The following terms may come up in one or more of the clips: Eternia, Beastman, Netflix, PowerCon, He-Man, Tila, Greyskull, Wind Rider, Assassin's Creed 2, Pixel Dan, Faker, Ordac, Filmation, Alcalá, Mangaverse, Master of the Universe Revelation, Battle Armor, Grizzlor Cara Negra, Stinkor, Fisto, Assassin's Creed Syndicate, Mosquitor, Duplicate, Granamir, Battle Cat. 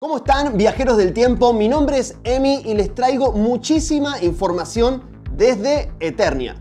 ¿Cómo están, viajeros del tiempo? Mi nombre es Emi y les traigo muchísima información desde Eternia.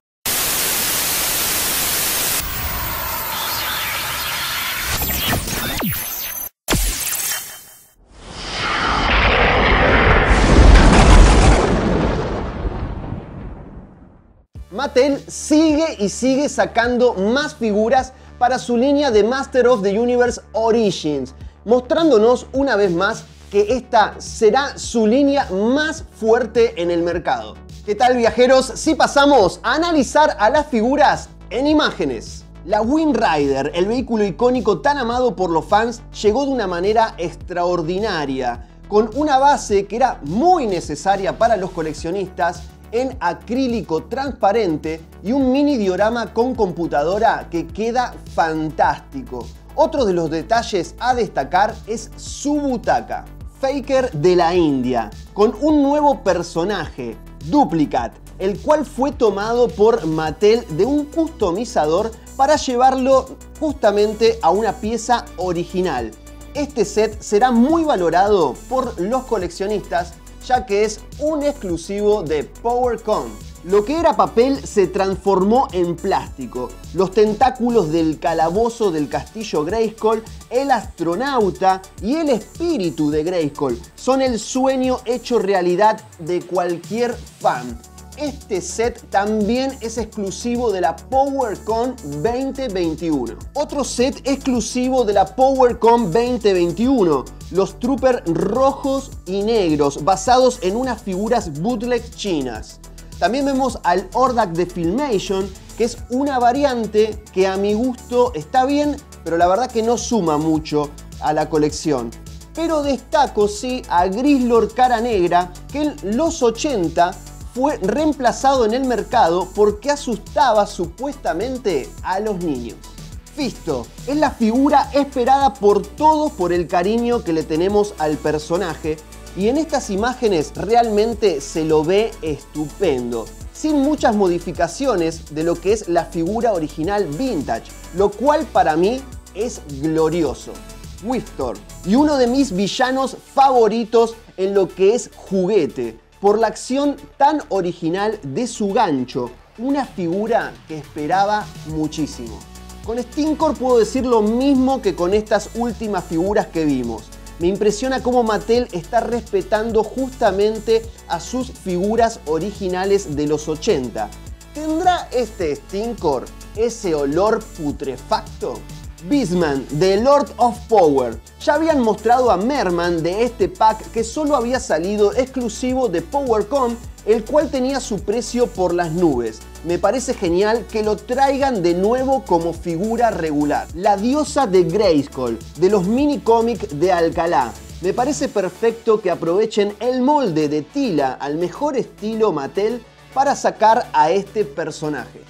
Mattel sigue y sigue sacando más figuras para su línea de Master of the Universe Origins, mostrándonos una vez más que esta será su línea más fuerte en el mercado. ¿Qué tal, viajeros? Si pasamos a analizar a las figuras en imágenes. La Wind Rider, el vehículo icónico tan amado por los fans, llegó de una manera extraordinaria, con una base que era muy necesaria para los coleccionistas, en acrílico transparente y un mini diorama con computadora que queda fantástico. Otro de los detalles a destacar es su butaca. Faker de la India, con un nuevo personaje, Duplicate, el cual fue tomado por Mattel de un customizador para llevarlo justamente a una pieza original. Este set será muy valorado por los coleccionistas, ya que es un exclusivo de PowerCon. Lo que era papel se transformó en plástico. Los tentáculos del calabozo del castillo Greyskull, el astronauta y el espíritu de Greyskull son el sueño hecho realidad de cualquier fan. Este set también es exclusivo de la PowerCon 2021. Otro set exclusivo de la PowerCon 2021, los Troopers rojos y negros, basados en unas figuras bootleg chinas. También vemos al Ordac de Filmation, que es una variante que a mi gusto está bien, pero la verdad que no suma mucho a la colección. Pero destaco sí a Grizzlor Cara Negra, que en los 80 fue reemplazado en el mercado porque asustaba supuestamente a los niños. Fisto es la figura esperada por todos por el cariño que le tenemos al personaje, y en estas imágenes realmente se lo ve estupendo, sin muchas modificaciones de lo que es la figura original vintage, lo cual para mí es glorioso. Mosquitor, y uno de mis villanos favoritos en lo que es juguete, por la acción tan original de su gancho, una figura que esperaba muchísimo. Con Stinkor puedo decir lo mismo que con estas últimas figuras que vimos. Me impresiona cómo Mattel está respetando justamente a sus figuras originales de los 80. ¿Tendrá este Stinkor ese olor putrefacto? Beastman, de Lord of Power. Ya habían mostrado a Merman de este pack que solo había salido exclusivo de PowerCon, el cual tenía su precio por las nubes. Me parece genial que lo traigan de nuevo como figura regular. La diosa de Greyskull, de los mini cómics de Alcalá. Me parece perfecto que aprovechen el molde de Tila al mejor estilo Mattel para sacar a este personaje.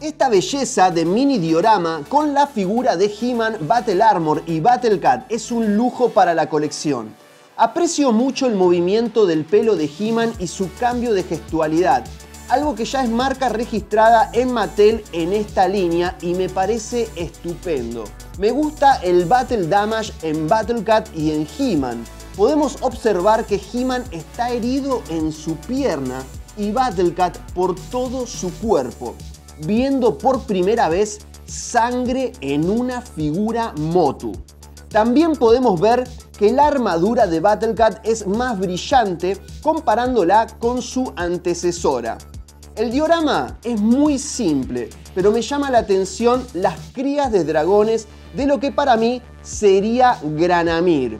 Esta belleza de mini diorama con la figura de He-Man, Battle Armor y Battle Cat es un lujo para la colección. Aprecio mucho el movimiento del pelo de He-Man y su cambio de gestualidad, algo que ya es marca registrada en Mattel en esta línea y me parece estupendo. Me gusta el Battle Damage en Battle Cat y en He-Man. Podemos observar que He-Man está herido en su pierna y Battle Cat por todo su cuerpo, viendo por primera vez sangre en una figura Motu. También podemos ver que la armadura de Battle Cat es más brillante comparándola con su antecesora. El diorama es muy simple, pero me llama la atención las crías de dragones de lo que para mí sería Granamir.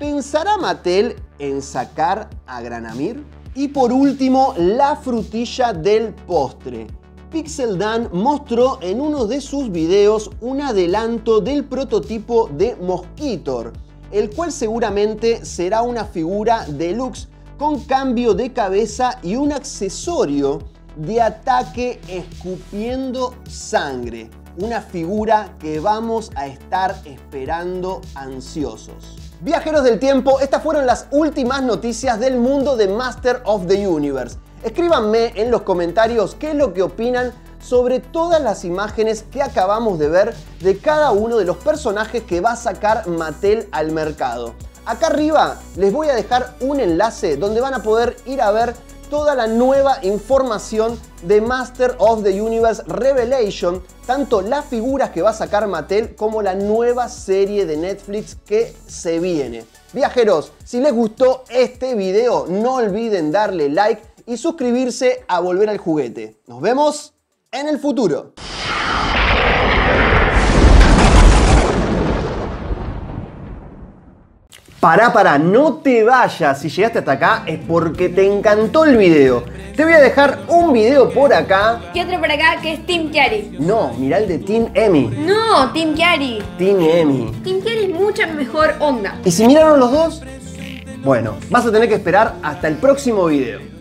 ¿Pensará Mattel en sacar a Granamir? Y por último, la frutilla del postre. Pixel Dan mostró en uno de sus videos un adelanto del prototipo de Mosquitor, el cual seguramente será una figura deluxe con cambio de cabeza y un accesorio de ataque escupiendo sangre. Una figura que vamos a estar esperando ansiosos. Viajeros del tiempo, estas fueron las últimas noticias del mundo de Master of the Universe. Escríbanme en los comentarios qué es lo que opinan sobre todas las imágenes que acabamos de ver de cada uno de los personajes que va a sacar Mattel al mercado. Acá arriba les voy a dejar un enlace donde van a poder ir a ver toda la nueva información de Master of the Universe Revelation, tanto las figuras que va a sacar Mattel como la nueva serie de Netflix que se viene. Viajeros, si les gustó este video, no olviden darle like y suscribirse a Volver al Juguete. Nos vemos en el futuro. Pará, no te vayas. Si llegaste hasta acá es porque te encantó el video. Te voy a dejar un video por acá. Y otro por acá que es Team Chiari. No, mirá el de Team Emi. No, Team Chiari. Team Emi. Team Chiari es mucha mejor onda. ¿Y si miraron los dos? Bueno, vas a tener que esperar hasta el próximo video.